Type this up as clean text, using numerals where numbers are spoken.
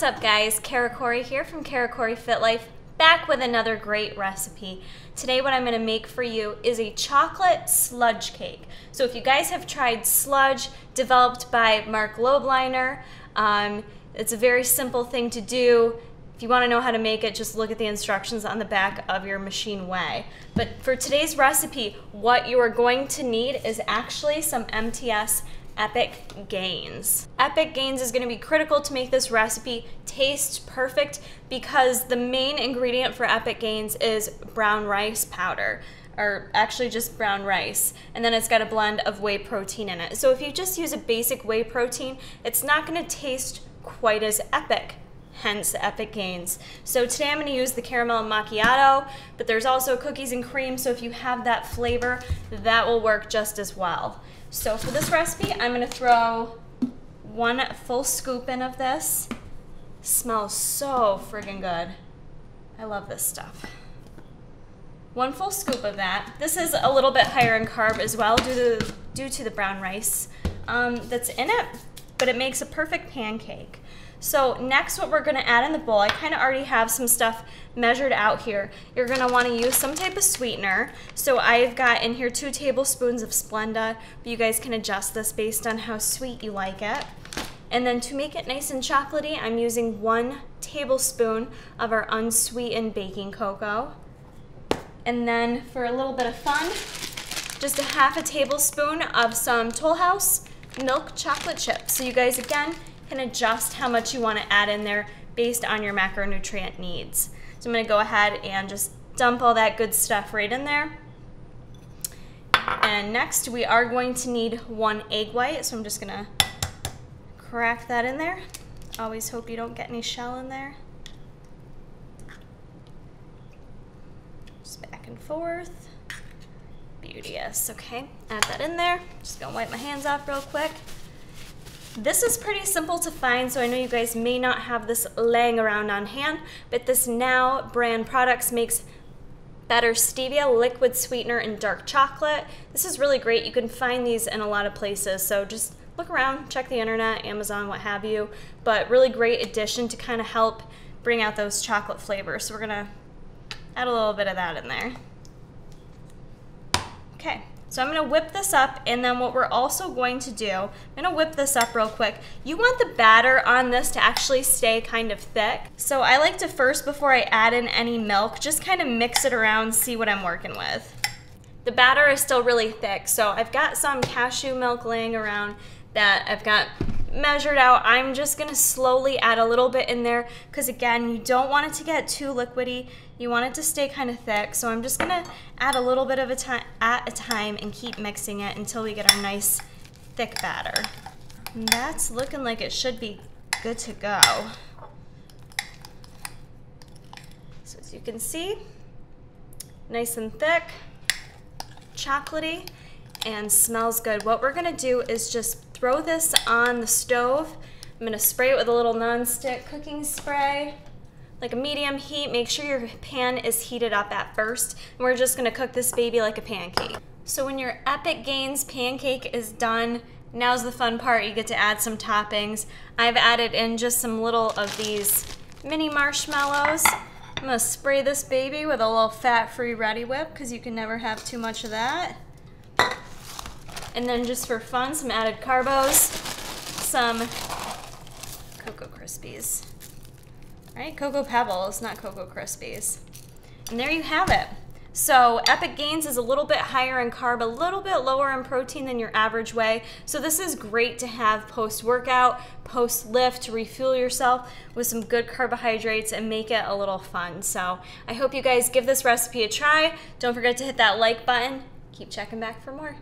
What's up, guys? Kara Corey here from Kara Corey Fit Life, back with another great recipe. Today what I'm going to make for you is a chocolate sludge cake. So if you guys have tried sludge, developed by Mark Lobliner, it's a very simple thing to do. If you want to know how to make it, just look at the instructions on the back of your machine way. But for today's recipe, what you are going to need is actually some MTS Epic Gains. Epic Gains is going to be critical to make this recipe taste perfect because the main ingredient for Epic Gains is brown rice powder, or actually just brown rice, and then it's got a blend of whey protein in it. So if you just use a basic whey protein, it's not going to taste quite as epic, hence Epic Gains. So today I'm going to use the caramel macchiato, but there's also cookies and cream, so if you have that flavor, that will work just as well. So for this recipe, I'm going to throw one full scoop in of this. Smells so friggin' good. I love this stuff. One full scoop of that. This is a little bit higher in carb as well due to the brown rice that's in it, but it makes a perfect pancake. So next what we're going to add in the bowl, I kind of already have some stuff measured out here. You're going to want to use some type of sweetener. So I've got in here 2 tablespoons of Splenda, but you guys can adjust this based on how sweet you like it. And then to make it nice and chocolatey, I'm using 1 tablespoon of our unsweetened baking cocoa. And then for a little bit of fun, just 1/2 tablespoon of some Toll House milk chocolate chips. So you guys, again, can adjust how much you want to add in there based on your macronutrient needs. So I'm going to go ahead and just dump all that good stuff right in there. And next we are going to need 1 egg white, so I'm just going to crack that in there. Always hope you don't get any shell in there. Just back and forth. Beauteous. Okay, add that in there. Just going to wipe my hands off real quick. This is pretty simple to find, so I know you guys may not have this laying around on hand, but this NOW brand products makes better stevia, liquid sweetener, and dark chocolate. This is really great. You can find these in a lot of places, so just look around, check the internet, Amazon, what have you, but really great addition to kind of help bring out those chocolate flavors. So we're gonna add a little bit of that in there. Okay. So I'm going to whip this up, and then what we're also going to do, I'm going to whip this up real quick. You want the batter on this to actually stay kind of thick. So I like to first, before I add in any milk, just kind of mix it around, see what I'm working with. The batter is still really thick, so I've got some cashew milk laying around that I've got measured out. I'm just going to slowly add a little bit in there because, again, you don't want it to get too liquidy. You want it to stay kind of thick, so I'm just going to add a little bit of at a time and keep mixing it until we get our nice thick batter. And that's looking like it should be good to go. So as you can see, nice and thick, chocolatey, and smells good. What we're going to do is just throw this on the stove. I'm going to spray it with a little nonstick cooking spray, like a medium heat. Make sure your pan is heated up at first. And we're just going to cook this baby like a pancake. So when your Epic Gains pancake is done, now's the fun part. You get to add some toppings. I've added in just some little of these mini marshmallows. I'm going to spray this baby with a little fat-free Ready Whip because you can never have too much of that. And then just for fun, some added carbos, some Cocoa Krispies. All right, Cocoa Pebbles, not Cocoa Krispies. And there you have it. So Epic Gains is a little bit higher in carb, a little bit lower in protein than your average whey. So this is great to have post-workout, post-lift, to refuel yourself with some good carbohydrates and make it a little fun. So I hope you guys give this recipe a try. Don't forget to hit that like button. Keep checking back for more.